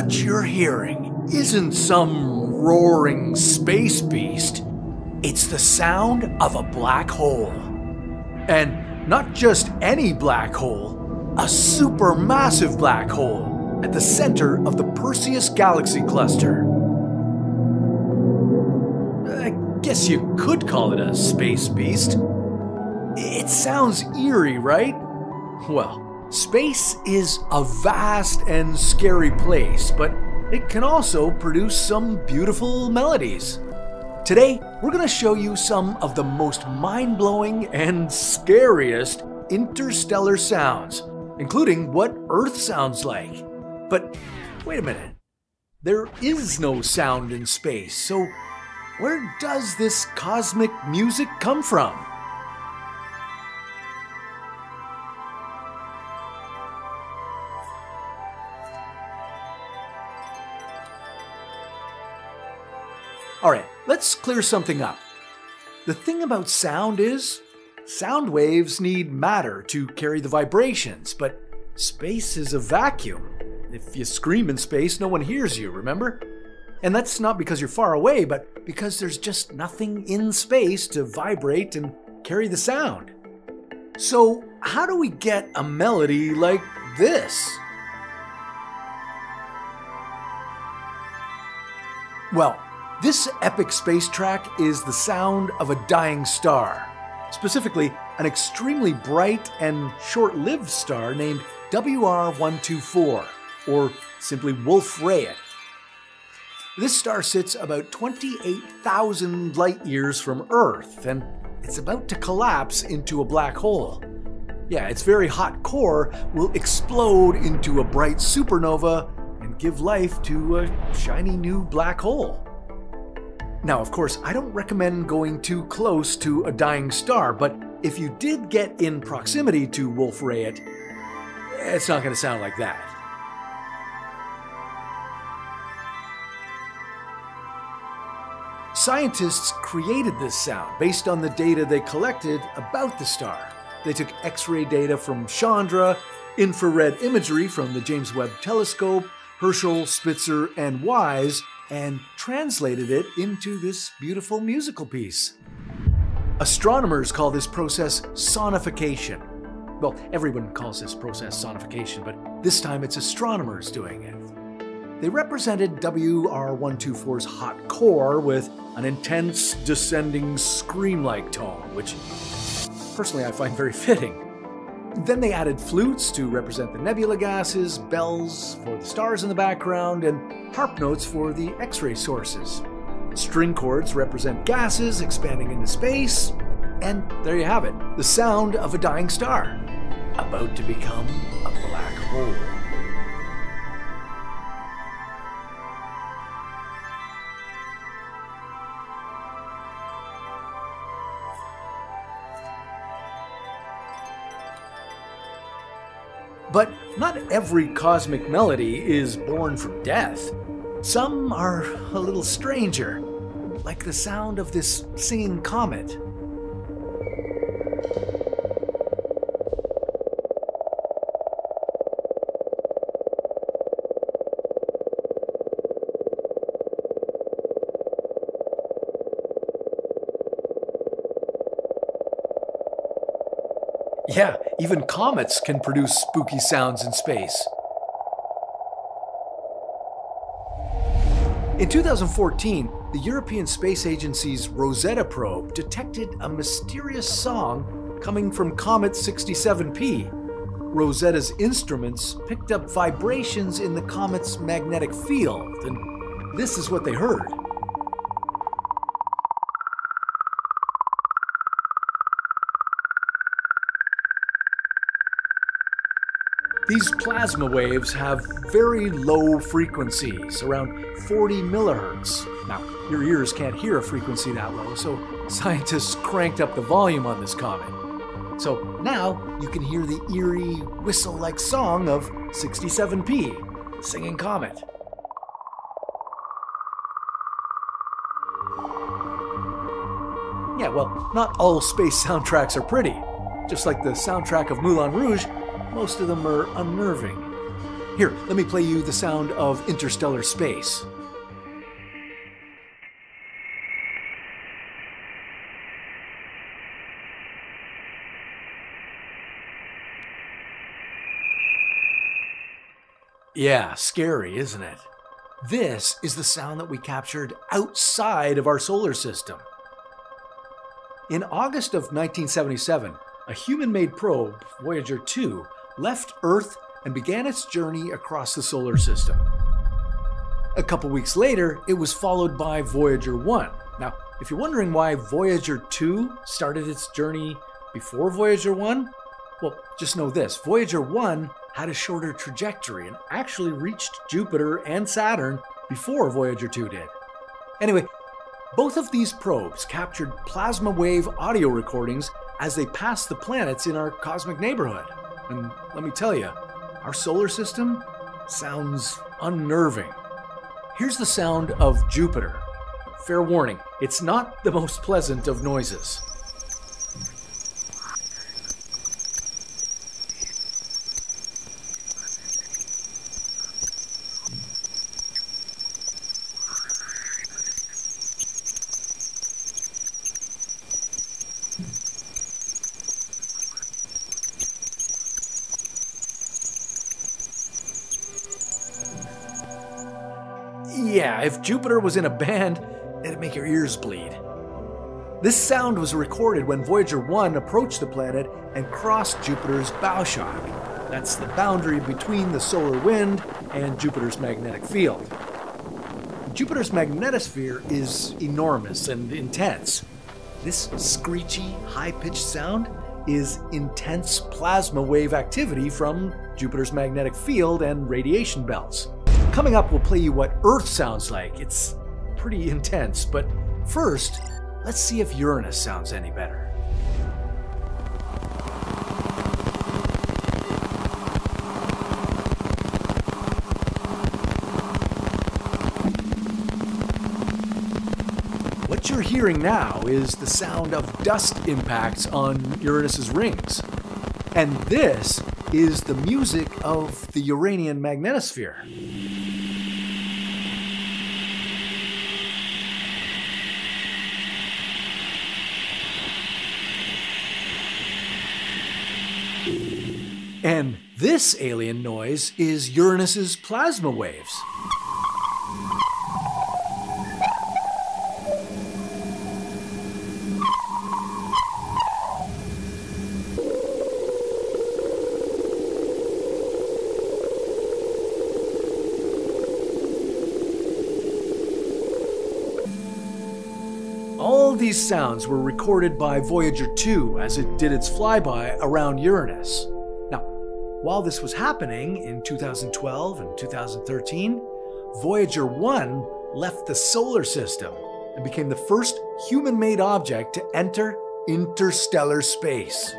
What you're hearing isn't some roaring space beast. It's the sound of a black hole. And not just any black hole, a supermassive black hole at the center of the Perseus Galaxy Cluster. I guess you could call it a space beast. It sounds eerie, right? Well, space is a vast and scary place, but it can also produce some beautiful melodies. Today, we're going to show you some of the most mind-blowing and scariest interstellar sounds, including what Earth sounds like. But wait a minute, there is no sound in space, so where does this cosmic music come from? Alright, let's clear something up. The thing about sound is, sound waves need matter to carry the vibrations, but space is a vacuum. If you scream in space, no one hears you, remember? And that's not because you're far away, but because there's just nothing in space to vibrate and carry the sound. So how do we get a melody like this? Well, this epic space track is the sound of a dying star, specifically an extremely bright and short-lived star named WR 124, or simply Wolf Rayet. This star sits about 28,000 light-years from Earth, and it's about to collapse into a black hole. Yeah, its very hot core will explode into a bright supernova and give life to a shiny new black hole. Now, of course, I don't recommend going too close to a dying star, but if you did get in proximity to Wolf Rayet, it's not going to sound like that. Scientists created this sound based on the data they collected about the star. They took X-ray data from Chandra, infrared imagery from the James Webb Telescope, Herschel, Spitzer, and Wise, and translated it into this beautiful musical piece. Astronomers call this process sonification. Well, everyone calls this process sonification, but this time it's astronomers doing it. They represented WR 124's hot core with an intense, descending, scream-like tone, which personally I find very fitting. Then they added flutes to represent the nebula gases, bells for the stars in the background, and harp notes for the X-ray sources. String chords represent gases expanding into space, and there you have it, the sound of a dying star, about to become a black hole. But not every cosmic melody is born from death. Some are a little stranger, like the sound of this singing comet. Yeah, even comets can produce spooky sounds in space. In 2014, the European Space Agency's Rosetta probe detected a mysterious song coming from Comet 67P. Rosetta's instruments picked up vibrations in the comet's magnetic field, and this is what they heard. These plasma waves have very low frequencies, around 40 millihertz. Now, your ears can't hear a frequency that low, so scientists cranked up the volume on this comet. So now you can hear the eerie, whistle-like song of 67P, singing comet. Yeah, well, not all space soundtracks are pretty. Just like the soundtrack of Moulin Rouge, most of them are unnerving. Here, let me play you the sound of interstellar space. Yeah, scary, isn't it? This is the sound that we captured outside of our solar system. In August of 1977, a human-made probe, Voyager 2, left Earth and began its journey across the solar system. A couple weeks later, it was followed by Voyager 1. Now, if you're wondering why Voyager 2 started its journey before Voyager 1, well, just know this, Voyager 1 had a shorter trajectory and actually reached Jupiter and Saturn before Voyager 2 did. Anyway, both of these probes captured plasma wave audio recordings as they passed the planets in our cosmic neighborhood. And let me tell you, our solar system sounds unnerving. Here's the sound of Jupiter. Fair warning, it's not the most pleasant of noises. Yeah, if Jupiter was in a band, it'd make your ears bleed. This sound was recorded when Voyager 1 approached the planet and crossed Jupiter's bow shock. That's the boundary between the solar wind and Jupiter's magnetic field. Jupiter's magnetosphere is enormous and intense. This screechy, high-pitched sound is intense plasma wave activity from Jupiter's magnetic field and radiation belts. Coming up, we'll play you what Earth sounds like. It's pretty intense, but first, let's see if Uranus sounds any better. What you're hearing now is the sound of dust impacts on Uranus's rings. And this is the music of the Uranian magnetosphere. And this alien noise is Uranus's plasma waves. All these sounds were recorded by Voyager 2 as it did its flyby around Uranus. While this was happening in 2012 and 2013, Voyager 1 left the solar system and became the first human-made object to enter interstellar space.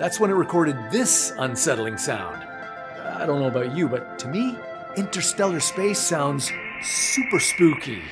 That's when it recorded this unsettling sound. I don't know about you, but to me, interstellar space sounds super spooky.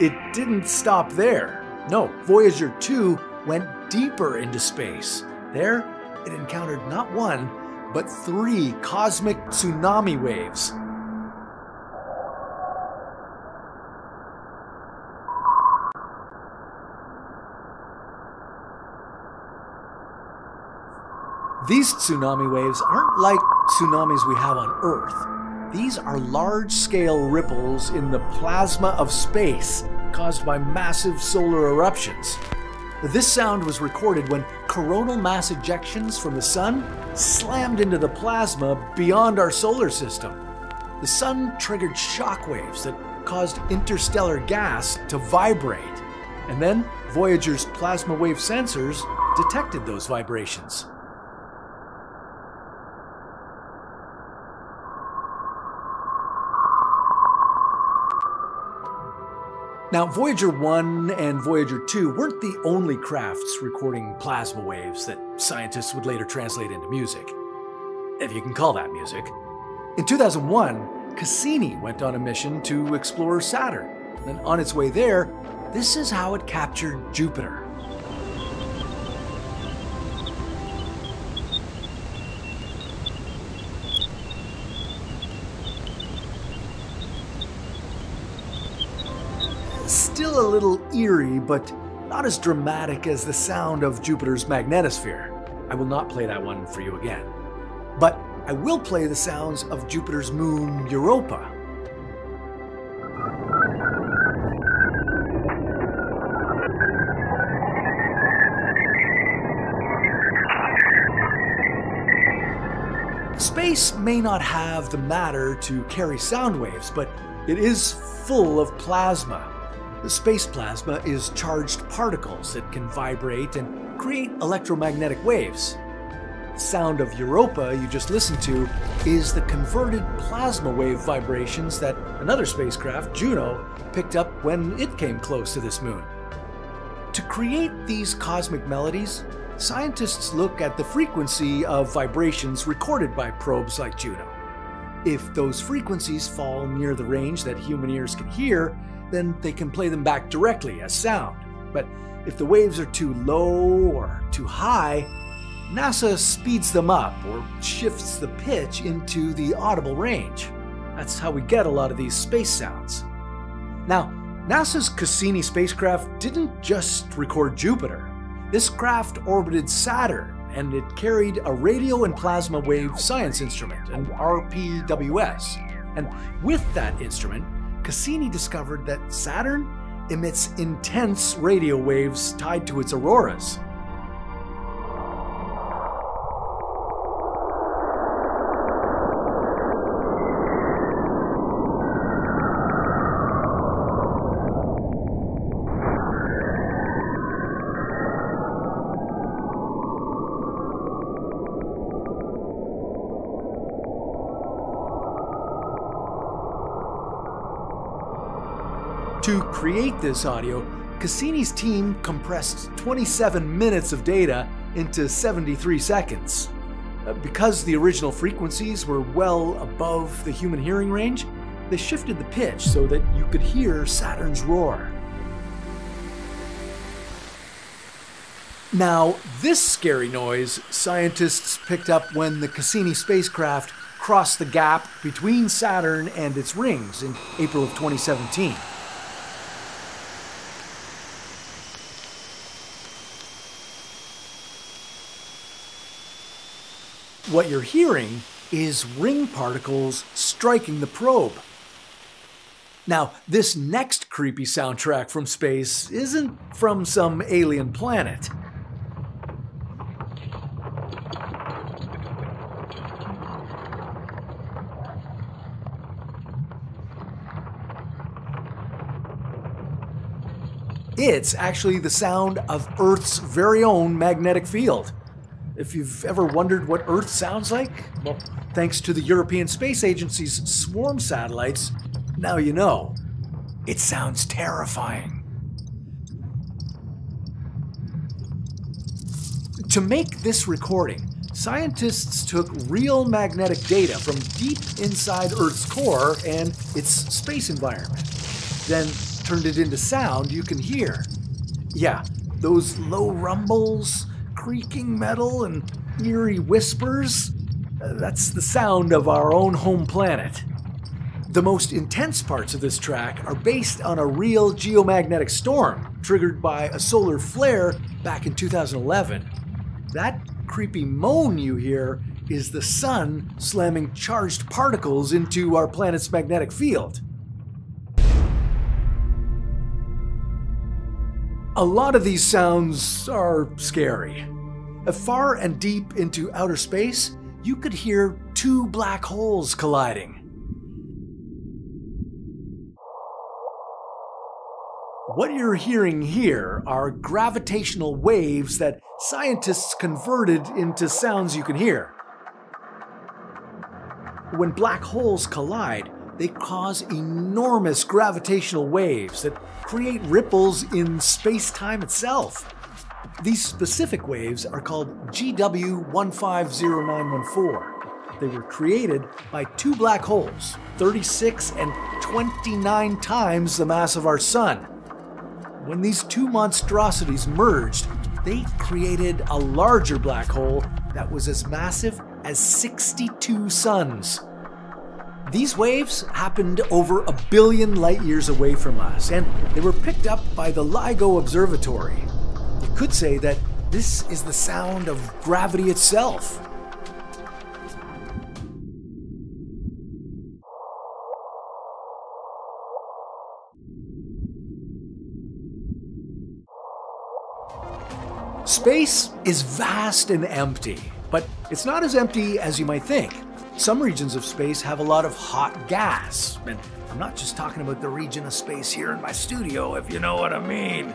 It didn't stop there. No, Voyager 2 went deeper into space. There, it encountered not one, but three cosmic tsunami waves. These tsunami waves aren't like tsunamis we have on Earth. These are large-scale ripples in the plasma of space caused by massive solar eruptions. This sound was recorded when coronal mass ejections from the sun slammed into the plasma beyond our solar system. The sun triggered shock waves that caused interstellar gas to vibrate. And then Voyager's plasma wave sensors detected those vibrations. Now, Voyager 1 and Voyager 2 weren't the only crafts recording plasma waves that scientists would later translate into music, if you can call that music. In 2001, Cassini went on a mission to explore Saturn, and on its way there, this is how it captured Jupiter. Still a little eerie, but not as dramatic as the sound of Jupiter's magnetosphere. I will not play that one for you again. But I will play the sounds of Jupiter's moon, Europa. Space may not have the matter to carry sound waves, but it is full of plasma. The space plasma is charged particles that can vibrate and create electromagnetic waves. The sound of Europa you just listened to is the converted plasma wave vibrations that another spacecraft, Juno, picked up when it came close to this moon. To create these cosmic melodies, scientists look at the frequency of vibrations recorded by probes like Juno. If those frequencies fall near the range that human ears can hear, then they can play them back directly as sound. But if the waves are too low or too high, NASA speeds them up or shifts the pitch into the audible range. That's how we get a lot of these space sounds. Now, NASA's Cassini spacecraft didn't just record Jupiter. This craft orbited Saturn, and it carried a radio and plasma wave science instrument, an RPWS. And with that instrument, Cassini discovered that Saturn emits intense radio waves tied to its auroras. To create this audio, Cassini's team compressed 27 minutes of data into 73 seconds. Because the original frequencies were well above the human hearing range, they shifted the pitch so that you could hear Saturn's roar. Now, this scary noise scientists picked up when the Cassini spacecraft crossed the gap between Saturn and its rings in April of 2017. What you're hearing is ring particles striking the probe. Now, this next creepy soundtrack from space isn't from some alien planet. It's actually the sound of Earth's very own magnetic field. If you've ever wondered what Earth sounds like, well, thanks to the European Space Agency's swarm satellites, now you know. It sounds terrifying. To make this recording, scientists took real magnetic data from deep inside Earth's core and its space environment, then turned it into sound you can hear. Yeah, those low rumbles, creaking metal and eerie whispers, that's the sound of our own home planet. The most intense parts of this track are based on a real geomagnetic storm triggered by a solar flare back in 2011. That creepy moan you hear is the sun slamming charged particles into our planet's magnetic field. A lot of these sounds are scary. Far and deep into outer space, you could hear two black holes colliding. What you're hearing here are gravitational waves that scientists converted into sounds you can hear. When black holes collide, they cause enormous gravitational waves that create ripples in space-time itself. These specific waves are called GW150914. They were created by two black holes, 36 and 29 times the mass of our Sun. When these two monstrosities merged, they created a larger black hole that was as massive as 62 suns. These waves happened over 1 billion light years away from us, and they were picked up by the LIGO observatory. You could say that this is the sound of gravity itself. Space is vast and empty, but it's not as empty as you might think. Some regions of space have a lot of hot gas, and I'm not just talking about the region of space here in my studio, if you know what I mean.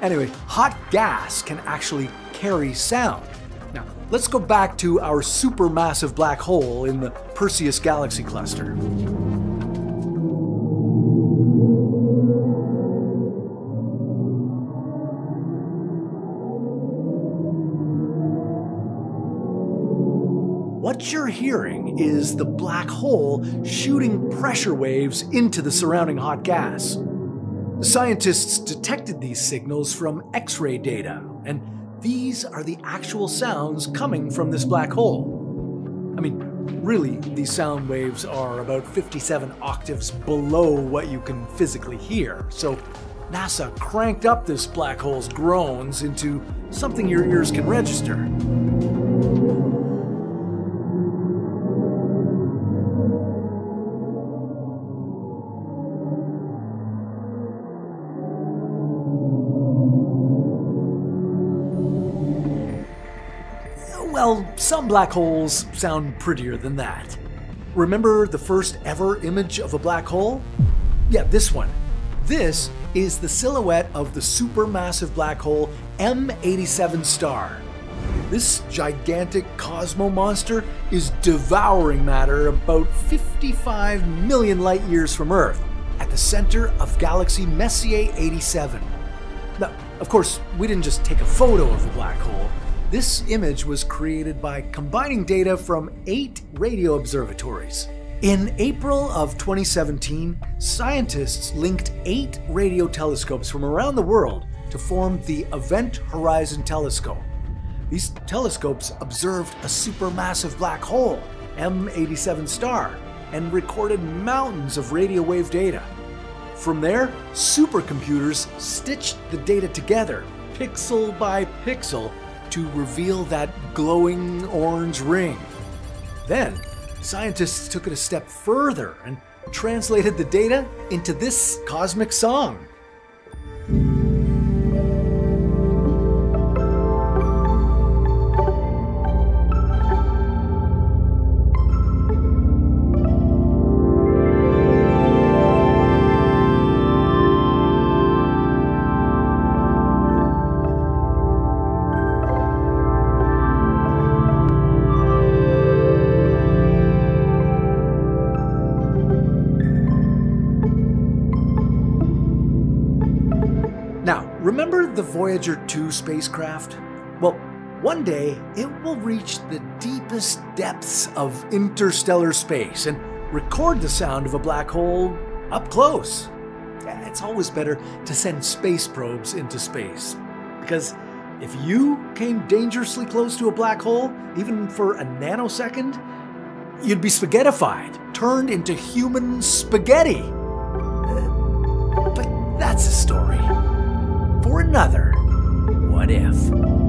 Anyway, hot gas can actually carry sound. Now, let's go back to our supermassive black hole in the Perseus galaxy cluster. What you're hearing is the black hole shooting pressure waves into the surrounding hot gas. Scientists detected these signals from X-ray data, and these are the actual sounds coming from this black hole. I mean, really, these sound waves are about 57 octaves below what you can physically hear, so NASA cranked up this black hole's groans into something your ears can register. Well, some black holes sound prettier than that. Remember the first ever image of a black hole? Yeah, this one. This is the silhouette of the supermassive black hole M87 star. This gigantic Cosmo monster is devouring matter about 55 million light years from Earth at the center of galaxy Messier 87. Now, of course, we didn't just take a photo of the black hole. This image was created by combining data from 8 radio observatories. In April of 2017, scientists linked 8 radio telescopes from around the world to form the Event Horizon Telescope. These telescopes observed a supermassive black hole, M87 star, and recorded mountains of radio wave data. From there, supercomputers stitched the data together, pixel by pixel, to reveal that glowing orange ring. Then, scientists took it a step further and translated the data into this cosmic song. Remember the Voyager 2 spacecraft? Well, one day it will reach the deepest depths of interstellar space and record the sound of a black hole up close. It's always better to send space probes into space, because if you came dangerously close to a black hole, even for a nanosecond, you'd be spaghettified, turned into human spaghetti. But that's a story for another What If.